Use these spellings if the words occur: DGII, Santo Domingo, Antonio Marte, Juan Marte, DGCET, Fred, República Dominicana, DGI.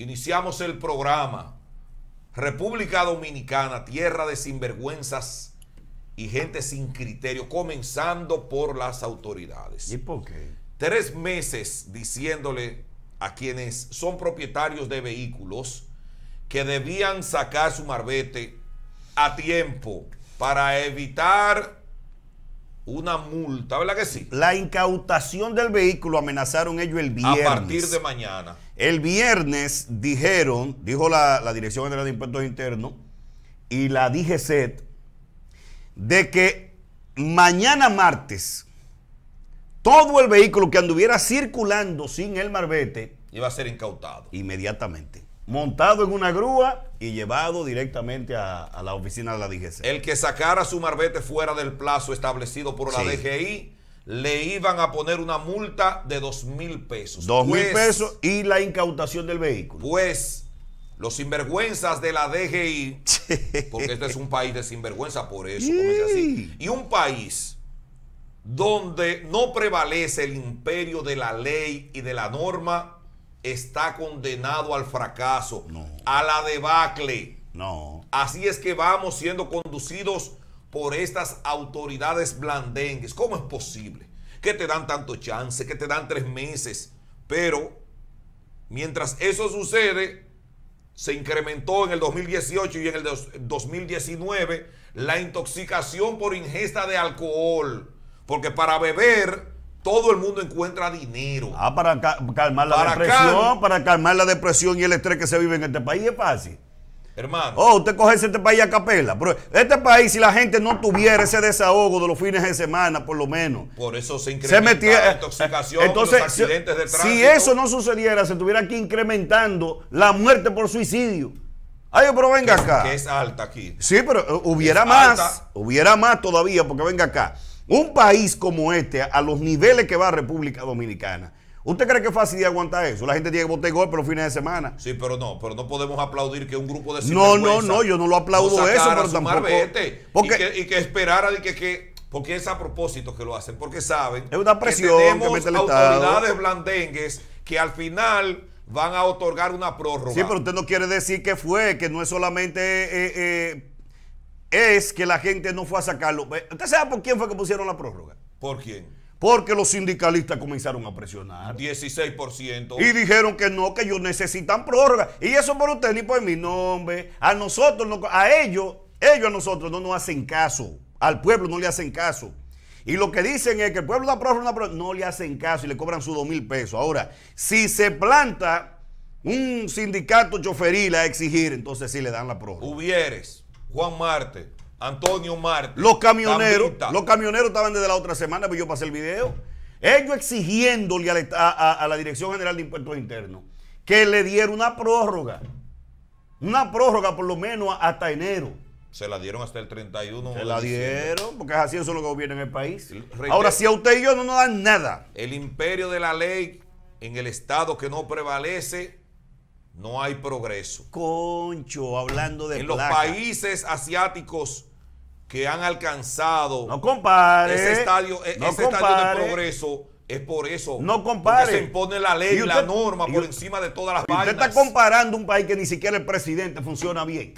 Iniciamos el programa. República Dominicana, tierra de sinvergüenzas y gente sin criterio, comenzando por las autoridades. ¿Y por qué? 3 meses diciéndole a quienes son propietarios de vehículos que debían sacar su marbete a tiempo para evitar una multa, ¿verdad que sí? La incautación del vehículo amenazaron ellos el viernes. A partir de mañana. El viernes dijeron, dijo la Dirección General de Impuestos Internos y la DGCET, de que mañana martes todo el vehículo que anduviera circulando sin el marbete iba a ser incautado inmediatamente, montado en una grúa y llevado directamente a la oficina de la DGC. El que sacara su marbete fuera del plazo establecido por la DGI, le iban a poner una multa de 2.000 pesos. 2.000 pesos y la incautación del vehículo. Pues los sinvergüenzas de la DGI, porque este es un país de sinvergüenza, por eso comencé así, y un país donde no prevalece el imperio de la ley y de la norma, está condenado al fracaso, a la debacle. Así es que vamos siendo conducidos por estas autoridades blandengues. ¿Cómo es posible que te dan tanto chance, que te dan 3 meses? Pero mientras eso sucede, se incrementó en el 2018 y en el 2019 la intoxicación por ingesta de alcohol, porque para beber todo el mundo encuentra dinero. Ah, para calmar la depresión, para calmar la depresión y el estrés que se vive en este país es fácil, hermano. Oh, usted coge este país a capela. Pero este país, si la gente no tuviera ese desahogo de los fines de semana, por lo menos. Por eso se incrementa la intoxicación, entonces, los accidentes de tránsito. Si eso no sucediera, se tuviera que incrementando la muerte por suicidio. Ay, pero venga acá. Que es alta aquí. Sí, pero hubiera más. Alta. Hubiera más todavía, porque venga acá. Un país como este, a los niveles que va República Dominicana, ¿usted cree que es fácil de aguantar eso? La gente tiene que botar golpe los fines de semana. Sí, pero no podemos aplaudir que un grupo de sinvergüenza. No, yo no lo aplaudo eso, pero tampoco. Porque, y que esperara de que porque es a propósito que lo hacen, porque saben es una presión que tenemos, que mete el autoridades blandengues que al final van a otorgar una prórroga. Sí, pero usted no quiere decir que fue, que no es solamente es que la gente no fue a sacarlo. ¿Usted sabe por quién fue que pusieron la prórroga? ¿Por quién? Porque los sindicalistas comenzaron a presionar. 16%. Y dijeron que no, que ellos necesitan prórroga. Y eso por usted ni por mi nombre. A nosotros, no, a ellos a nosotros no nos hacen caso. Al pueblo no le hacen caso. Y lo que dicen es que el pueblo da prórroga, no le hacen caso y le cobran sus 2.000 pesos. Ahora, si se planta un sindicato choferil a exigir, entonces sí le dan la prórroga. Hubieres. Juan Marte, Antonio Marte. Los camioneros estaban desde la otra semana, pero yo pasé el video. Ellos exigiéndole a la Dirección General de Impuestos Internos que le diera una prórroga. Una prórroga por lo menos hasta enero. Se la dieron hasta el 31 de diciembre. Se la dieron, porque es así, eso es lo que gobierna en el país. Ahora, si a usted y yo no nos dan nada. El imperio de la ley en el Estado que no prevalece. No hay progreso. Concho, hablando de placa. En los países asiáticos que han alcanzado ese estadio de progreso, es por eso que se impone la ley y la norma por encima de todas las vainas. Usted está comparando un país que ni siquiera el presidente funciona bien.